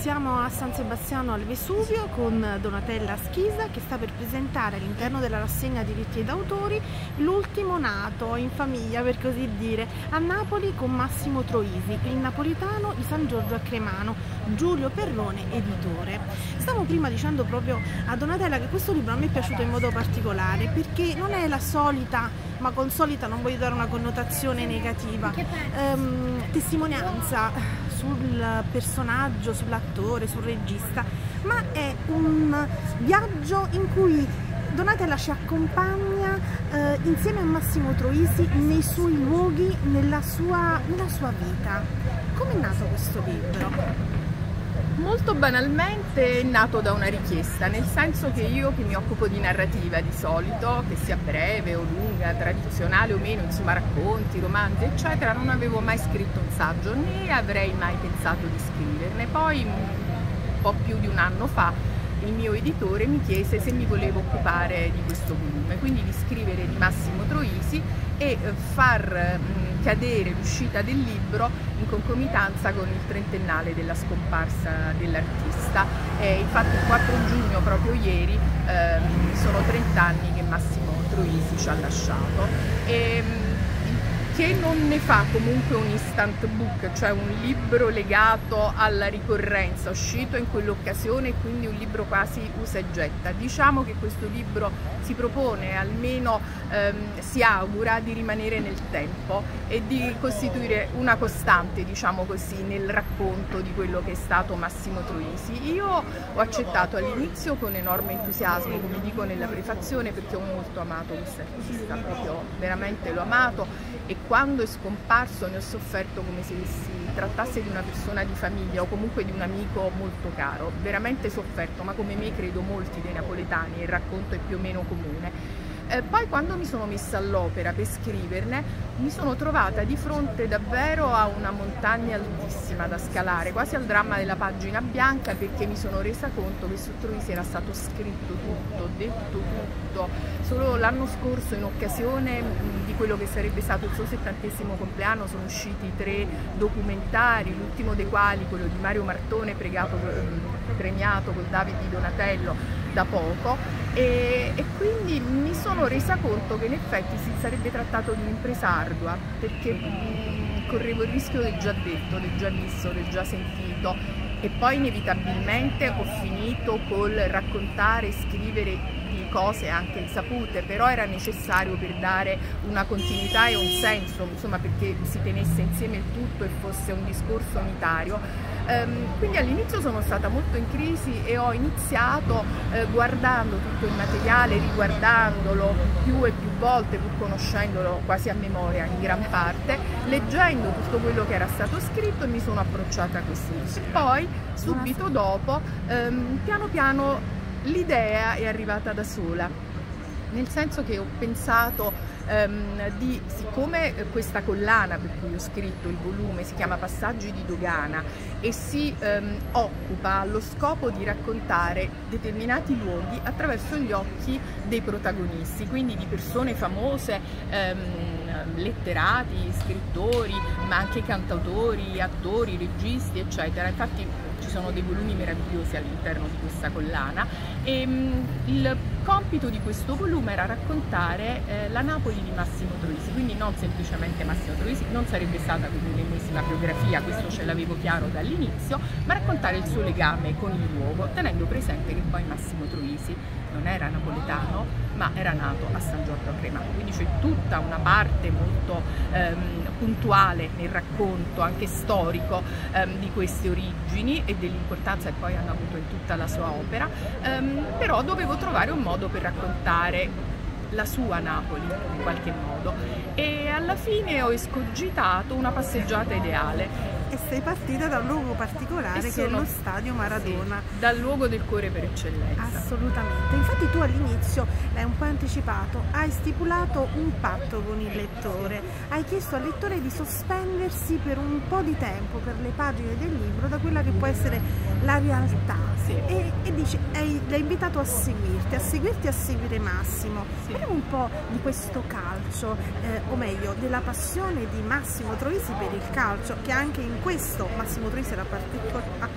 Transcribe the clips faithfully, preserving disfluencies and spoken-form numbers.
Siamo a San Sebastiano al Vesuvio con Donatella Schisa che sta per presentare all'interno della rassegna diritti ed autori l'ultimo nato in famiglia, per così dire, a Napoli con Massimo Troisi, il napolitano di San Giorgio a Cremano, Giulio Perrone, editore. Stavo prima dicendo proprio a Donatella che questo libro a me è piaciuto in modo particolare perché non è la solita, ma con solita non voglio dare una connotazione negativa, ehm, testimonianza sul personaggio, sull'attore, sul regista, ma è un viaggio in cui Donatella ci accompagna eh, insieme a Massimo Troisi nei suoi luoghi, nella sua, nella sua vita. Come è nato questo libro? Molto banalmente è nato da una richiesta, nel senso che io che mi occupo di narrativa di solito, che sia breve o lunga, tradizionale o meno, insomma racconti, romanzi eccetera, non avevo mai scritto un saggio né avrei mai pensato di scriverne. Poi un po' più di un anno fa il mio editore mi chiese se mi volevo occupare di questo volume, quindi di scrivere di Massimo Troisi e far cadere l'uscita del libro in concomitanza con il trentennale della scomparsa dell'artista. Infatti il quattro giugno, proprio ieri, ehm, sono trent'anni che Massimo Troisi ci ha lasciato, e, che non ne fa comunque un instant book, cioè un libro legato alla ricorrenza, uscito in quell'occasione, quindi un libro quasi usa e getta. Diciamo che questo libro si propone, almeno ehm, si augura, di rimanere nel tempo e di costituire una costante, diciamo così, nel racconto di quello che è stato Massimo Troisi. Io ho accettato all'inizio con enorme entusiasmo, come dico nella prefazione, perché ho molto amato questo artista, proprio veramente l'ho amato, e quando è scomparso ne ho sofferto come se si trattasse di una persona di famiglia o comunque di un amico molto caro, veramente sofferto, ma come me credo molti dei napoletani, il racconto è più o meno comune. Eh, poi quando mi sono messa all'opera per scriverne mi sono trovata di fronte davvero a una montagna altissima da scalare, quasi al dramma della pagina bianca, perché mi sono resa conto che su Troisi era stato scritto tutto, detto tutto. Solo l'anno scorso, in occasione di quello che sarebbe stato il suo settantesimo compleanno, sono usciti tre documentari, l'ultimo dei quali, quello di Mario Martone, pregato, premiato con David di Donatello da poco, e, e quindi mi sono resa conto che in effetti si sarebbe trattato di un'impresa ardua, perché correvo il rischio del già detto, del già visto, del già sentito, e poi inevitabilmente ho finito col raccontare e scrivere di cose anche insapute, però era necessario per dare una continuità e un senso, insomma, perché si tenesse insieme il tutto e fosse un discorso unitario. Quindi all'inizio sono stata molto in crisi e ho iniziato eh, guardando tutto il materiale, riguardandolo più e più volte, pur conoscendolo quasi a memoria in gran parte, leggendo tutto quello che era stato scritto, e mi sono approcciata così. Poi subito dopo, ehm, piano piano, l'idea è arrivata da sola, nel senso che ho pensato Di, siccome questa collana per cui ho scritto il volume si chiama Passaggi di Dogana e si um, occupa allo scopo di raccontare determinati luoghi attraverso gli occhi dei protagonisti, quindi di persone famose, um, letterati, scrittori, ma anche cantautori, attori, registi, eccetera. Infatti ci sono dei volumi meravigliosi all'interno di questa collana, e um, il compito di questo volume era raccontare eh, la Napoli di Massimo Troisi, quindi non semplicemente Massimo Troisi, non sarebbe stata quindi l'ennesima biografia, questo ce l'avevo chiaro dall'inizio, ma raccontare il suo legame con il luogo, tenendo presente che poi Massimo Troisi non era napoletano, ma era nato a San Giorgio a Cremano, quindi c'è tutta una parte molto ehm, puntuale nel racconto, anche storico, ehm, di queste origini e dell'importanza che poi hanno avuto in tutta la sua opera, ehm, però dovevo trovare un modo per raccontare la sua Napoli in qualche modo, e alla fine ho escogitato una passeggiata ideale. E sei partita da un luogo particolare che sono, è lo stadio Maradona. Sì, dal luogo del cuore per eccellenza. Assolutamente, infatti tu all'inizio l'hai un po' anticipato, hai stipulato un patto con il lettore, hai chiesto al lettore di sospendersi per un po' di tempo, per le pagine del libro, da quella che può essere la realtà, sì. e, e dice, l'ha invitato a seguirti, a seguirti a seguire Massimo. Sì. Parliamo un po' di questo calcio, eh, o meglio della passione di Massimo Troisi per il calcio, che anche in questo Massimo Troisi era particolare,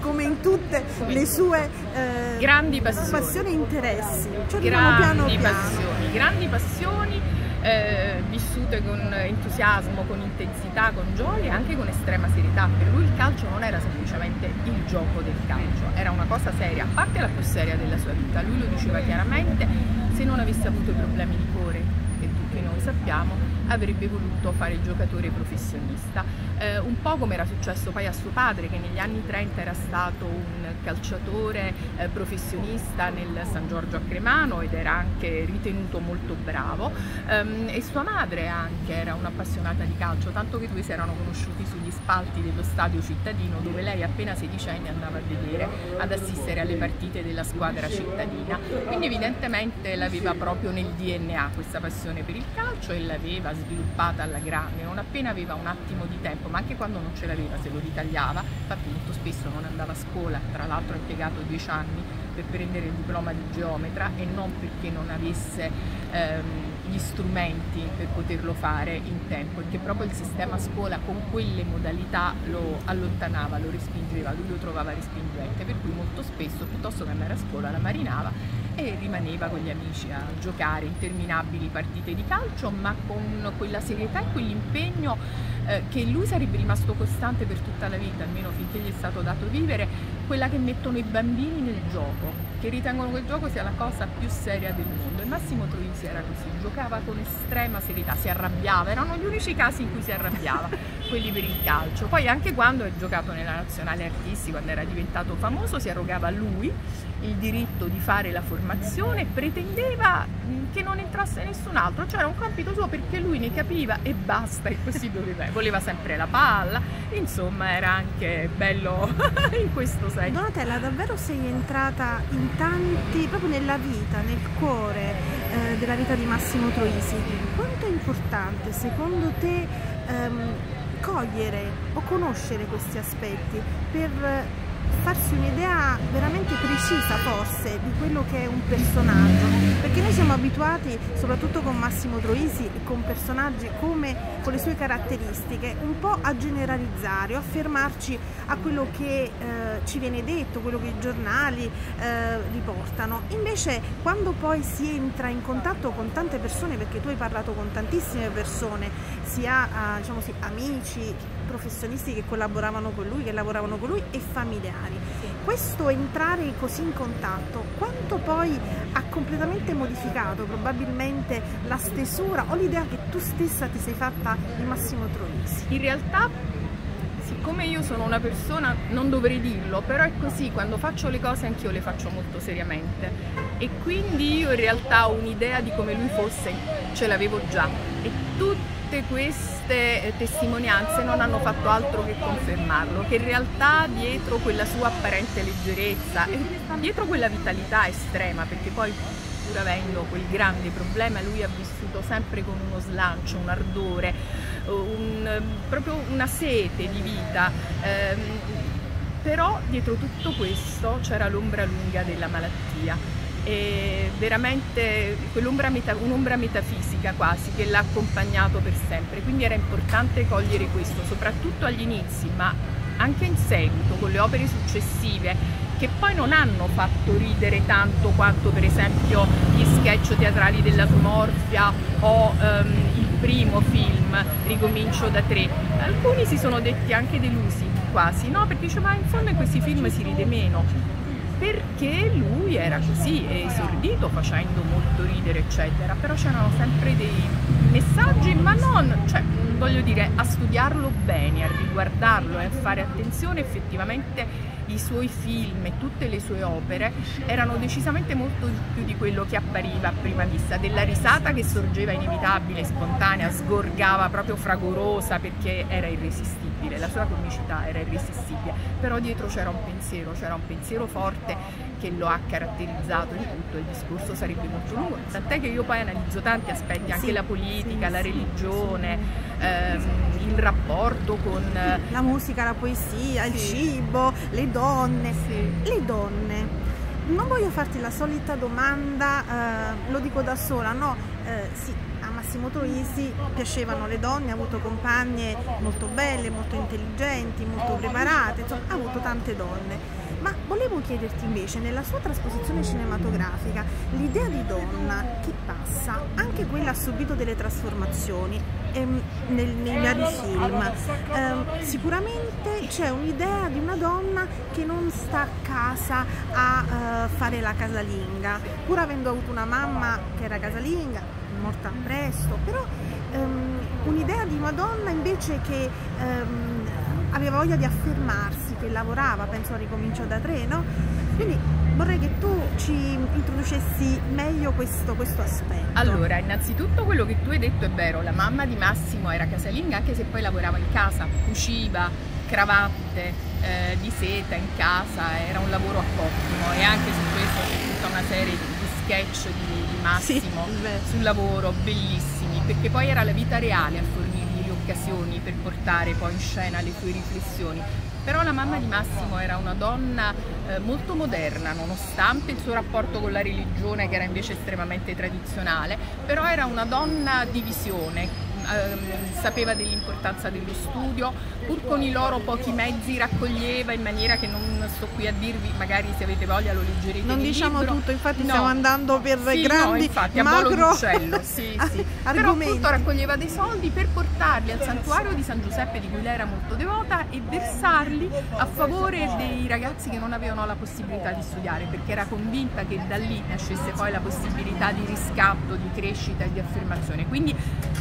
come in tutte le sue eh, grandi passioni, passioni e interessi, cioè grandi, piano piano. Passioni, grandi passioni eh, vissute con entusiasmo, con intensità, con gioia e anche con estrema serietà. Per lui il calcio non era semplicemente il gioco del calcio, era una cosa seria, a parte la più seria della sua vita. Lui lo diceva chiaramente: se non avesse avuto i problemi di cuore che tutti noi sappiamo, avrebbe voluto fare il giocatore professionista, eh, un po' come era successo poi a suo padre, che negli anni trenta era stato un calciatore eh, professionista nel San Giorgio a Cremano ed era anche ritenuto molto bravo, um, e sua madre anche era un'appassionata di calcio, tanto che due si erano conosciuti sugli spalti dello stadio cittadino, dove lei appena sedicenne andava a vedere, ad assistere alle partite della squadra cittadina. Quindi evidentemente l'aveva proprio nel D N A questa passione per il calcio e l'aveva sviluppata alla grande, non appena aveva un attimo di tempo, ma anche quando non ce l'aveva se lo ritagliava. Infatti molto spesso non andava a scuola, tra l'altro ha impiegato dieci anni per prendere il diploma di geometra, e non perché non avesse ehm, gli strumenti per poterlo fare in tempo, perché proprio il sistema scuola con quelle modalità lo allontanava, lo respingeva, lui lo trovava respingente, per cui molto spesso piuttosto che andare a scuola la marinava e rimaneva con gli amici a giocare interminabili partite di calcio, ma con quella serietà e quell'impegno eh, che lui sarebbe rimasto costante per tutta la vita, almeno finché gli è stato dato vivere, quella che mettono i bambini nel gioco, che ritengono che il gioco sia la cosa più seria del mondo. E Massimo Troisi era così, giocava con estrema serietà, si arrabbiava, erano gli unici casi in cui si arrabbiava, quelli per il calcio. Poi anche quando è giocato nella nazionale artistica, quando era diventato famoso, si arrogava a lui il diritto di fare la formazione, pretendeva che non entrasse nessun altro, cioè era un compito suo perché lui ne capiva e basta, e così doveva, voleva sempre la palla, insomma era anche bello in questo senso. Donatella, davvero sei entrata in tanti, proprio nella vita, nel cuore eh, della vita di Massimo Troisi. Quanto è importante secondo te ehm, cogliere o conoscere questi aspetti per eh, farsi un'idea veramente precisa forse di quello che è un personaggio, perché noi siamo abituati, soprattutto con Massimo Troisi e con personaggi come con le sue caratterististiche, un po' a generalizzare o a fermarci a quello che eh, ci viene detto, quello che i giornali eh, riportano. Invece quando poi si entra in contatto con tante persone, perché tu hai parlato con tantissime persone, sia eh, diciamo sì, amici, professionisti che collaboravano con lui, che lavoravano con lui, e familiari. Questo entrare così in contatto, quanto poi ha completamente modificato probabilmente la stesura o l'idea che tu stessa ti sei fatta di Massimo Troisi? In realtà, siccome io sono una persona, non dovrei dirlo, però è così, quando faccio le cose anch'io le faccio molto seriamente, e quindi io in realtà un'idea di come lui fosse ce l'avevo già, e tutti Tutte queste testimonianze non hanno fatto altro che confermarlo, che in realtà dietro quella sua apparente leggerezza, dietro quella vitalità estrema, perché poi pur avendo quel grande problema lui ha vissuto sempre con uno slancio, un ardore, un, proprio una sete di vita, ehm, però dietro tutto questo c'era l'ombra lunga della malattia. E veramente quell'ombra meta, un'ombra metafisica quasi che l'ha accompagnato per sempre, quindi era importante cogliere questo soprattutto agli inizi, ma anche in seguito con le opere successive, che poi non hanno fatto ridere tanto quanto per esempio gli sketch teatrali della Tomorfia o um, il primo film Ricomincio da tre. Alcuni si sono detti anche delusi quasi, no? Perché dice, ma in fondo in questi film si ride meno, perché lui era così, esordito facendo molto ridere eccetera, però c'erano sempre dei messaggi, ma non, cioè voglio dire, a studiarlo bene, a riguardarlo e a fare attenzione, effettivamente i suoi film e tutte le sue opere erano decisamente molto più di quello che appariva a prima vista, della risata che sorgeva inevitabile, spontanea, sgorgava proprio fragorosa perché era irresistibile, irresistibile, la sua comicità era irresistibile, però dietro c'era un pensiero, c'era un pensiero forte che lo ha caratterizzato in tutto. Il discorso sarebbe molto lungo, tant'è che io poi analizzo tanti aspetti, anche sì, la politica, sì, la religione, sì, ehm, sì, il rapporto con la musica, la poesia, sì, il cibo, le donne, sì, le donne. Non voglio farti la solita domanda, eh, lo dico da sola, no? Eh, sì, a Massimo Troisi piacevano le donne, ha avuto compagne molto belle, molto intelligenti, molto preparate, insomma, ha avuto tante donne. Ma volevo chiederti invece, nella sua trasposizione cinematografica, l'idea di donna che passa, anche quella ha subito delle trasformazioni ehm, nel, nei vari film, ehm, sicuramente c'è un'idea di una donna che non sta a casa a eh, fare la casalinga, pur avendo avuto una mamma che era casalinga, morta presto, però ehm, un'idea di una donna invece che ehm, aveva voglia di affermarsi, che lavorava, penso a Ricomincio da tre, no? Quindi vorrei che tu ci introducessi meglio questo, questo aspetto. Allora, innanzitutto quello che tu hai detto è vero, la mamma di Massimo era casalinga, anche se poi lavorava in casa, cuciva cravatte eh, di seta in casa, era un lavoro ottimo, e anche su questo c'è tutta una serie di sketch di, di Massimo, sì, sul lavoro, bellissimi, perché poi era la vita reale a fornire occasioni per portare poi in scena le tue riflessioni. Però la mamma di Massimo era una donna eh, molto moderna, nonostante il suo rapporto con la religione che era invece estremamente tradizionale, però era una donna di visione, ehm, sapeva dell'importanza dello studio, pur con i loro pochi mezzi raccoglieva in maniera che non sto qui a dirvi, magari se avete voglia lo leggerete. Non diciamo libro. Tutto, infatti no, stiamo andando per sì, grandi, no, infatti, macro uccello, sì, sì. Però appunto raccoglieva dei soldi per portarli al santuario di San Giuseppe, di cui lei era molto devota, e versarli a favore dei ragazzi che non avevano la possibilità di studiare, perché era convinta che da lì nascesse poi la possibilità di riscatto, di crescita e di affermazione. Quindi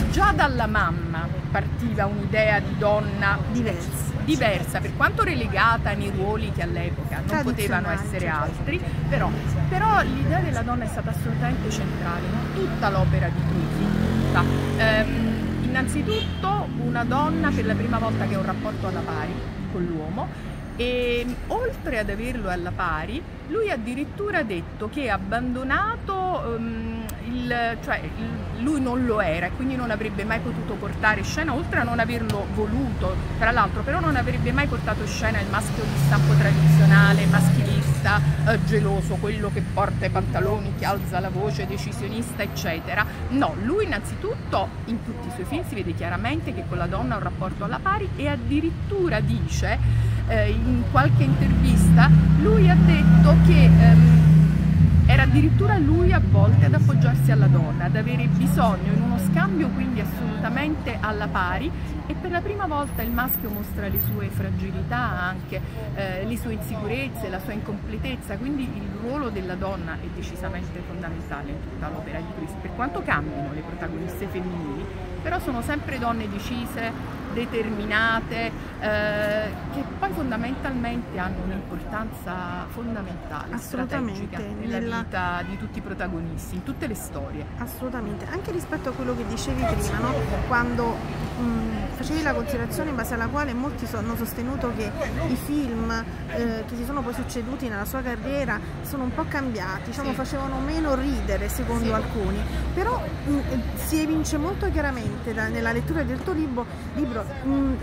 già dalla mamma partiva un'idea di donna diversa, diversa per quanto relegata nei ruoli che all'epoca non potevano essere altri, però, però l'idea della donna è stata assolutamente centrale in tutta l'opera di Troisi, tutta. Ehm, innanzitutto una donna per la prima volta che ha un rapporto alla pari con l'uomo, e oltre ad averlo alla pari lui addirittura ha detto che ha abbandonato um, il, cioè il, lui non lo era e quindi non avrebbe mai potuto portare in scena, oltre a non averlo voluto tra l'altro, però non avrebbe mai portato in scena il maschio di stampo tradizionale, maschilista, eh, geloso, quello che porta i pantaloni, che alza la voce, decisionista eccetera. No, lui innanzitutto in tutti i suoi film si vede chiaramente che con la donna ha un rapporto alla pari, e addirittura dice eh, in qualche intervista lui ha detto che ehm, era addirittura lui a volte ad appoggiarsi alla donna, ad avere bisogno in uno scambio quindi assolutamente alla pari, e per la prima volta il maschio mostra le sue fragilità anche, eh, le sue insicurezze, la sua incompletezza, quindi il ruolo della donna è decisamente fondamentale in tutta l'opera di Troisi, per quanto cambino le protagoniste femminili, però sono sempre donne decise, determinate, eh, che poi fondamentalmente hanno un'importanza fondamentale, strategica nella, nella vita di tutti i protagonisti, in tutte le storie. Assolutamente, anche rispetto a quello che dicevi prima, no? Quando mh, facevi la considerazione in base alla quale molti hanno sostenuto che i film eh, che si sono poi succeduti nella sua carriera sono un po' cambiati, diciamo, sì, facevano meno ridere secondo sì, alcuni, però mh, si evince molto chiaramente da, nella lettura del tuo libro, libro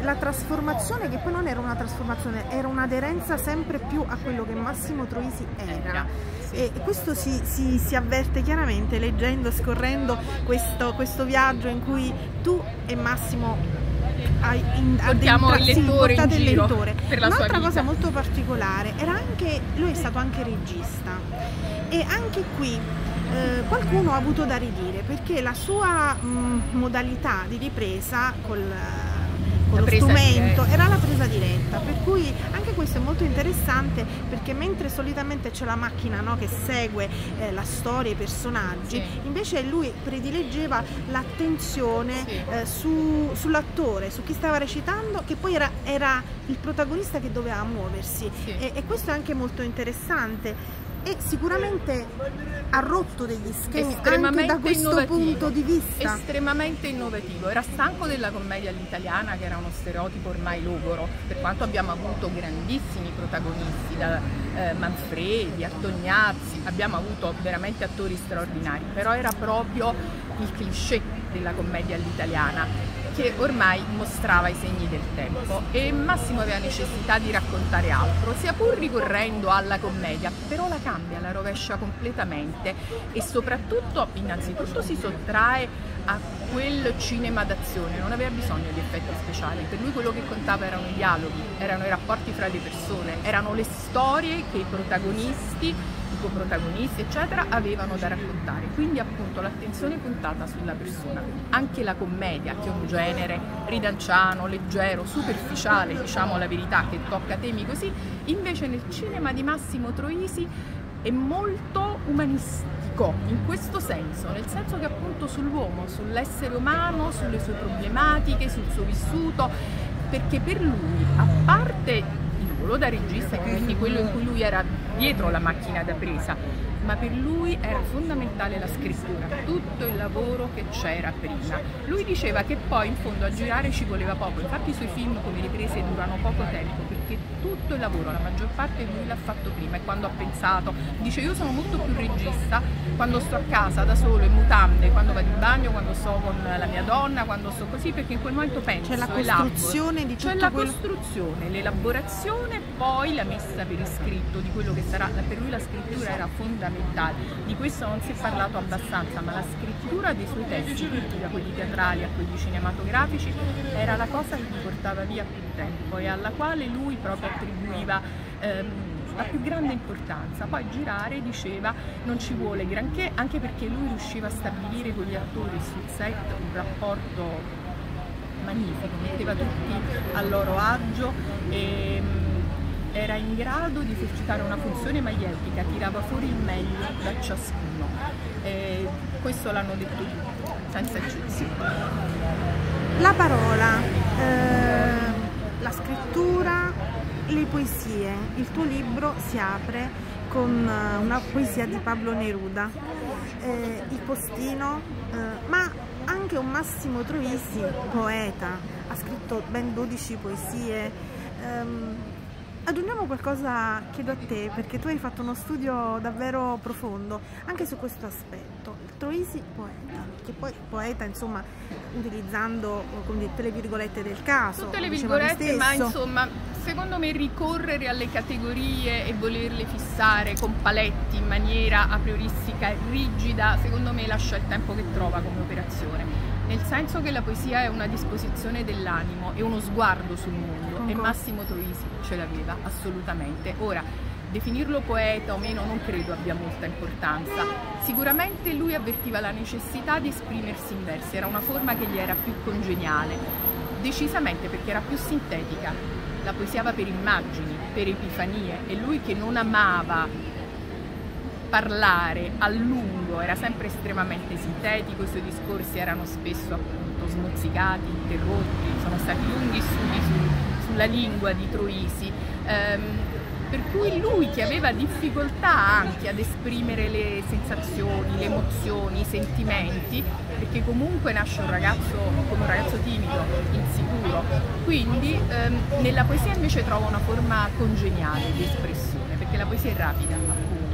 la trasformazione, che poi non era una trasformazione, era un'aderenza sempre più a quello che Massimo Troisi era, e questo si, si, si avverte chiaramente leggendo, scorrendo questo, questo viaggio in cui tu e Massimo portiamo il lettore in giro per la sua vita. Un'altra cosa molto particolare era anche, lui è stato anche regista, e anche qui Eh, qualcuno ha avuto da ridire, perché la sua mh, modalità di ripresa col, con lo strumento era la presa diretta, per cui anche questo è molto interessante, perché mentre solitamente c'è la macchina, no, che segue eh, la storia, i personaggi, sì, invece lui predileggeva l'attenzione sì, eh, su, sull'attore, su chi stava recitando, che poi era, era il protagonista che doveva muoversi, sì, e, e questo è anche molto interessante. e sicuramente ha rotto degli schemi anche da questo innovativo. punto di vista. Estremamente innovativo, era stanco della commedia all'italiana, che era uno stereotipo ormai logoro, per quanto abbiamo avuto grandissimi protagonisti, da eh, Manfredi a Tognazzi, abbiamo avuto veramente attori straordinari, però era proprio il cliché della commedia all'italiana, che ormai mostrava i segni del tempo, e Massimo aveva necessità di raccontare altro, sia pur ricorrendo alla commedia, però la cambia, la rovescia completamente, e soprattutto, innanzitutto, si sottrae a quel cinema d'azione, non aveva bisogno di effetti speciali, per lui quello che contava erano i dialoghi, erano i rapporti fra le persone, erano le storie che i protagonisti, i coprotagonisti, eccetera, avevano da raccontare, quindi appunto l'attenzione puntata sulla persona. Anche la commedia, che è un genere ridanciano, leggero, superficiale, diciamo la verità, che tocca temi così, invece nel cinema di Massimo Troisi è molto umanistico, in questo senso, nel senso che appunto sull'uomo, sull'essere umano, sulle sue problematiche, sul suo vissuto, perché per lui, a parte da regista, quindi quello in cui lui era dietro la macchina da presa, ma per lui era fondamentale la scrittura, tutto il lavoro che c'era prima. Lui diceva che poi in fondo a girare ci voleva poco, infatti i suoi film come riprese durano poco tempo, perché tutto il lavoro, la maggior parte lui l'ha fatto prima, e quando ha pensato, dice, io sono molto più regista quando sto a casa da solo in mutande, quando vado in bagno, quando sto con la mia donna, quando sto così, perché in quel momento penso, c'è la costruzione di tutto, c'è la costruzione, l'elaborazione e poi la messa per iscritto di quello che sarà. Per lui la scrittura era fondamentale, di questo non si è parlato abbastanza, ma la scrittura dei suoi testi, da quelli teatrali a quelli cinematografici, era la cosa che gli portava via più tempo e alla quale lui proprio attribuiva ehm, la più grande importanza. Poi girare, diceva, non ci vuole granché, anche perché lui riusciva a stabilire con gli attori sul set un rapporto magnifico, metteva tutti al loro agio e era in grado di esercitare una funzione maieutica, tirava fuori il meglio da ciascuno. E questo l'hanno detto tutti, senza eccezione. La parola, eh, la scrittura, le poesie. Il tuo libro si apre con una poesia di Pablo Neruda, eh, Il postino, eh, ma anche un Massimo Troisi, poeta, ha scritto ben dodici poesie. Ehm, Aggiungiamo qualcosa, chiedo a te, perché tu hai fatto uno studio davvero profondo anche su questo aspetto. Il Troisi poeta, che poi poeta, insomma, utilizzando con tutte le virgolette del caso. Tutte le virgolette, ma insomma, secondo me ricorrere alle categorie e volerle fissare con paletti in maniera aprioristica e rigida, secondo me lascia il tempo che trova come operazione. Nel senso che la poesia è una disposizione dell'animo, è uno sguardo sul mondo, e Massimo Troisi ce l'aveva assolutamente. Ora, definirlo poeta o meno non credo abbia molta importanza. Sicuramente lui avvertiva la necessità di esprimersi in versi, era una forma che gli era più congeniale, decisamente, perché era più sintetica. La poesia va per immagini, per epifanie, e lui, che non amava parlare a lungo, era sempre estremamente sintetico, i suoi discorsi erano spesso appunto smozzicati, interrotti, sono stati lunghi studi su, sulla lingua di Troisi, ehm, per cui lui, che aveva difficoltà anche ad esprimere le sensazioni, le emozioni, i sentimenti, perché comunque nasce un ragazzo come un ragazzo timido, insicuro, quindi ehm, nella poesia invece trova una forma congeniale di espressione, perché la poesia è rapida, appunto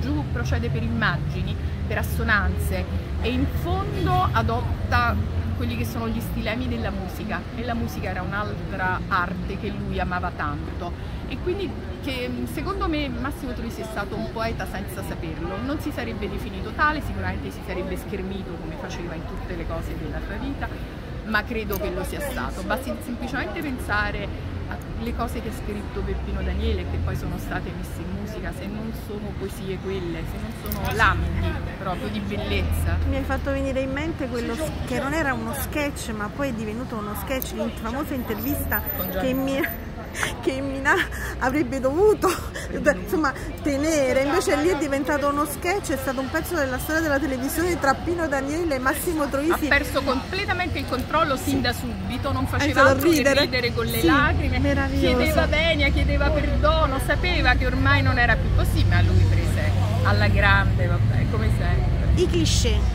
giù, procede per immagini, per assonanze, e in fondo adotta quelli che sono gli stilemi della musica, e la musica era un'altra arte che lui amava tanto, e quindi che secondo me Massimo Troisi è stato un poeta senza saperlo, non si sarebbe definito tale, sicuramente si sarebbe schermito come faceva in tutte le cose della sua vita, ma credo che lo sia stato. Basti semplicemente pensare le cose che ha scritto Peppino Daniele, che poi sono state messe in musica, se non sono poesie quelle, se non sono lampi proprio di bellezza. Mi hai fatto venire in mente quello che non era uno sketch, ma poi è divenuto uno sketch, la famosa intervista che mi... che Mina avrebbe dovuto insomma tenere, invece lì è diventato uno sketch, è stato un pezzo della storia della televisione tra Peppino Daniele e Massimo Troisi. Ha perso completamente il controllo sin da subito, non faceva altro che ridere con le sì, lacrime, meraviglioso. Chiedeva venia, chiedeva perdono, sapeva che ormai non era più così, ma lui prese alla grande, vabbè, come sempre. I cliché.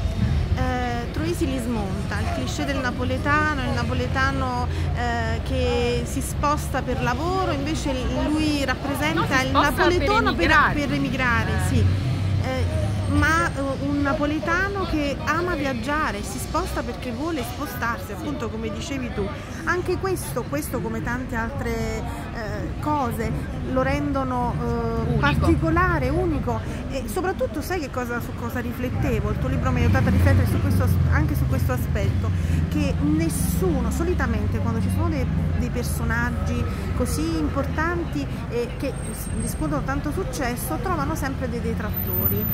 Troisi li smonta, il cliché del napoletano, il napoletano eh, che si sposta per lavoro, invece lui rappresenta no, il napoletano per emigrare, per, per emigrare eh. sì. eh, ma un napoletano che ama viaggiare, si sposta perché vuole spostarsi, appunto come dicevi tu. Anche questo, questo come tante altre eh, cose, lo rendono eh, unico. particolare, unico e soprattutto sai che cosa, su cosa riflettevo? Il tuo libro mi ha aiutato a riflettere su questo, anche su questo aspetto, che nessuno, solitamente quando ci sono dei, dei personaggi così importanti e che riscuotono tanto successo, trovano sempre dei detrattori.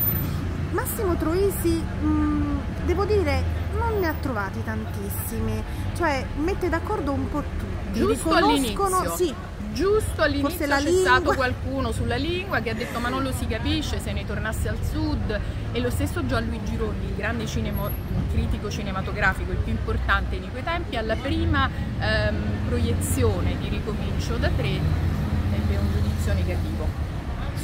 Massimo Troisi, mh, devo dire, non ne ha trovati tantissimi, cioè mette d'accordo un po' tutti, giusto all'inizio, sì, giusto all'inizio c'è lingua... stato qualcuno sulla lingua che ha detto ma non lo si capisce, se ne tornasse al sud, e lo stesso Gianluigi Gironi, il grande cinema... critico cinematografico, il più importante in quei tempi, alla prima ehm, proiezione di Ricomincio da tre ebbe un giudizio negativo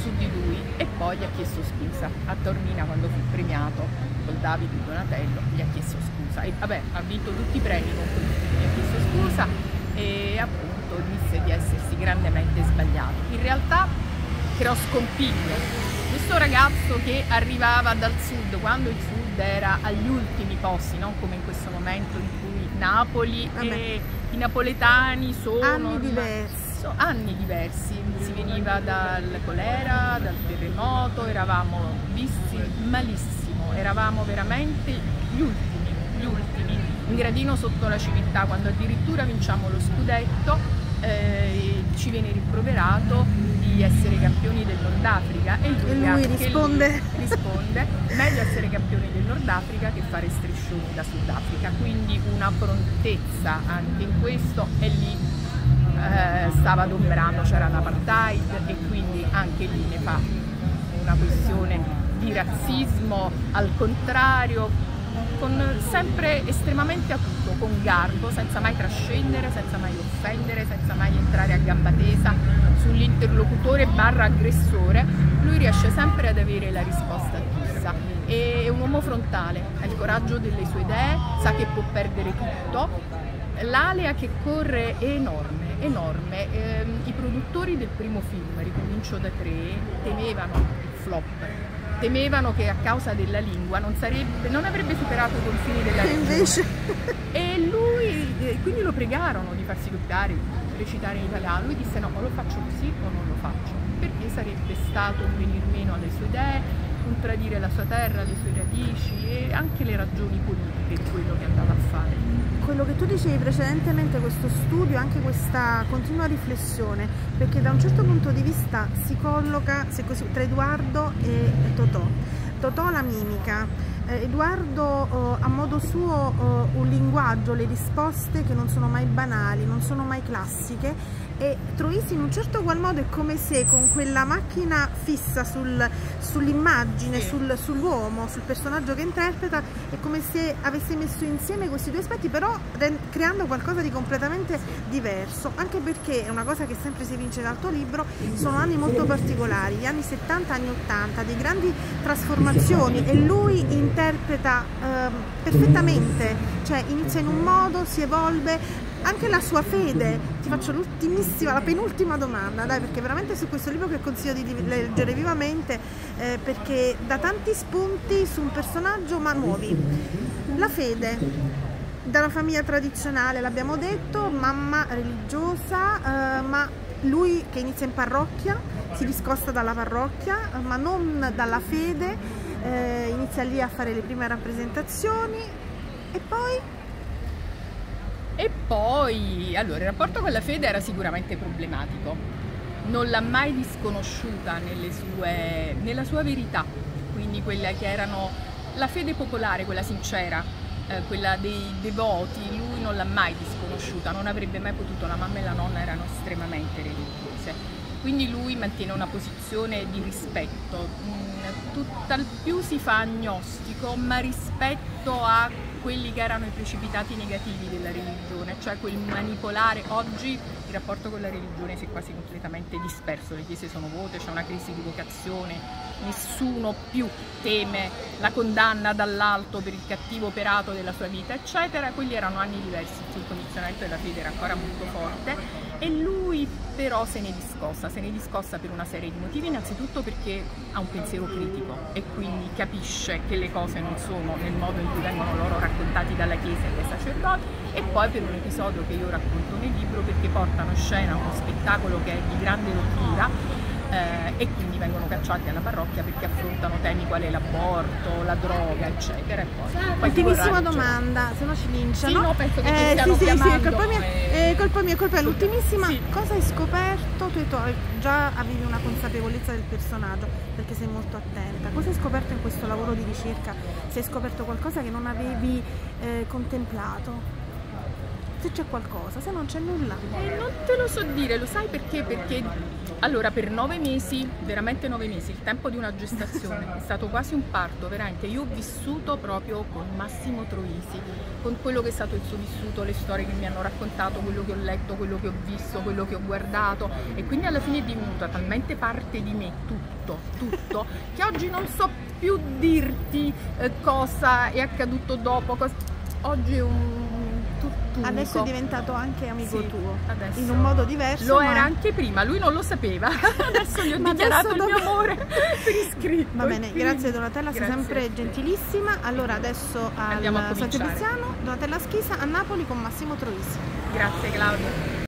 su di lui e poi gli ha chiesto scusa a Tormina quando fu premiato col David di Donatello, gli ha chiesto scusa e vabbè, ha vinto tutti i premi, comunque gli ha chiesto scusa e appunto disse di essersi grandemente sbagliato. In realtà creò scompiglio, questo ragazzo che arrivava dal sud quando il sud era agli ultimi posti, non come in questo momento in cui Napoli vabbè. e i napoletani sono anni diversi anni diversi, si veniva dal colera, dal terremoto, eravamo visti malissimo, eravamo veramente gli ultimi, gli ultimi, un gradino sotto la civiltà, quando addirittura vinciamo lo scudetto eh, ci viene rimproverato di essere campioni del Nord Africa e lui, e lui risponde, lui risponde meglio essere campioni del Nord Africa che fare striscioni da Sud Africa, quindi una prontezza anche in questo è lì. Eh, stava adombrando, c'era l'apartheid e quindi anche lì ne fa una questione di razzismo al contrario, con sempre estremamente acuto, con garbo, senza mai trascendere, senza mai offendere, senza mai entrare a gamba tesa sull'interlocutore barra aggressore, lui riesce sempre ad avere la risposta giusta. È un uomo frontale, ha il coraggio delle sue idee, sa che può perdere tutto. L'alea che corre è enorme, enorme. Eh, i produttori del primo film, Ricomincio da tre, temevano il flop, temevano che a causa della lingua non, sarebbe, non avrebbe superato i confini della lingua. E lui, eh, quindi lo pregarono di farsi doppiare, recitare in italiano, lui disse no, ma lo faccio così o non lo faccio, perché sarebbe stato un venir meno alle sue idee, un tradire la sua terra, le sue radici e anche le ragioni politiche di quello che andava a fare. Quello che tu dicevi precedentemente, questo studio, anche questa continua riflessione, perché da un certo punto di vista si colloca se così, tra Eduardo e Totò. Totò la mimica, eh, Eduardo oh, a modo suo oh, un linguaggio, le risposte che non sono mai banali, non sono mai classiche, e Troisi in un certo qual modo è come se con quella macchina fissa sul, sull'immagine, sì. sul, sull'uomo, sul personaggio che interpreta, è come se avesse messo insieme questi due aspetti, però creando qualcosa di completamente diverso, anche perché è una cosa che sempre si vince dal tuo libro, sono anni molto particolari, gli anni settanta, anni ottanta, di grandi trasformazioni, e lui interpreta eh, perfettamente, cioè inizia in un modo, si evolve. Anche la sua fede, ti faccio l'ultimissima, la penultima domanda, dai, perché veramente su questo libro che consiglio di leggere vivamente, eh, perché dà tanti spunti su un personaggio ma nuovi. La fede, dalla famiglia tradizionale, l'abbiamo detto, mamma religiosa, eh, ma lui che inizia in parrocchia, si discosta dalla parrocchia, ma non dalla fede, eh, inizia lì a fare le prime rappresentazioni e poi... E poi, allora, il rapporto con la fede era sicuramente problematico, non l'ha mai disconosciuta nelle sue, nella sua verità, quindi quella che erano la fede popolare, quella sincera, eh, quella dei devoti, lui non l'ha mai disconosciuta. conosciuta, non avrebbe mai potuto, la mamma e la nonna erano estremamente religiose. Quindi lui mantiene una posizione di rispetto, tutt'al più si fa agnostico, ma rispetto a quelli che erano i precipitati negativi della religione, cioè quel manipolare. Oggi il rapporto con la religione si è quasi completamente disperso, le chiese sono vuote, c'è una crisi di vocazione, nessuno più teme la condanna dall'alto per il cattivo operato della sua vita, eccetera. Quelli erano anni diversi, il condizionamento della fede era ancora molto forte. E lui però se ne discosta, se ne discosta per una serie di motivi, innanzitutto perché ha un pensiero critico e quindi capisce che le cose non sono nel modo in cui vengono loro raccontati dalla Chiesa e dai sacerdoti, e poi per un episodio che io racconto nel libro perché portano in scena uno spettacolo che è di grande rottura eh, e quindi vengono cacciati alla parrocchia perché affrontano temi quali l'aborto, la droga, eccetera. E poi, poi ultimissima domanda, se no ci linciano. Sì, no, penso che eh, ci stiano sì, chiamando. Sì, sì, è colpa mia. E... colpa mia, colpa è l'ultimissima. Sì. Cosa hai scoperto? Tu già avevi una consapevolezza del personaggio perché sei molto attenta. Cosa hai scoperto in questo lavoro di ricerca? Se hai scoperto qualcosa che non avevi eh, contemplato? Se c'è qualcosa, se non c'è nulla. Eh, non te lo so dire, lo sai perché? Perché allora per nove mesi, veramente nove mesi, il tempo di una gestazione, è stato quasi un parto, veramente. Io ho vissuto proprio con Massimo Troisi, con quello che è stato il suo vissuto, le storie che mi hanno raccontato, quello che ho letto, quello che ho visto, quello che ho guardato, e quindi alla fine è divenuta talmente parte di me tutto, tutto, che oggi non so più dirti eh, cosa è accaduto dopo, cosa... oggi è un... Tutto. Adesso è diventato anche amico sì, tuo, adesso. In un modo diverso. Lo ma... era anche prima, lui non lo sapeva, adesso gli ho dichiarato il dove... mio amore per iscritto. Va bene, quindi... grazie Donatella, grazie, sei sempre gentilissima. Allora adesso al San Sebastiano, Donatella Schisa a Napoli con Massimo Troisi. Grazie Claudia.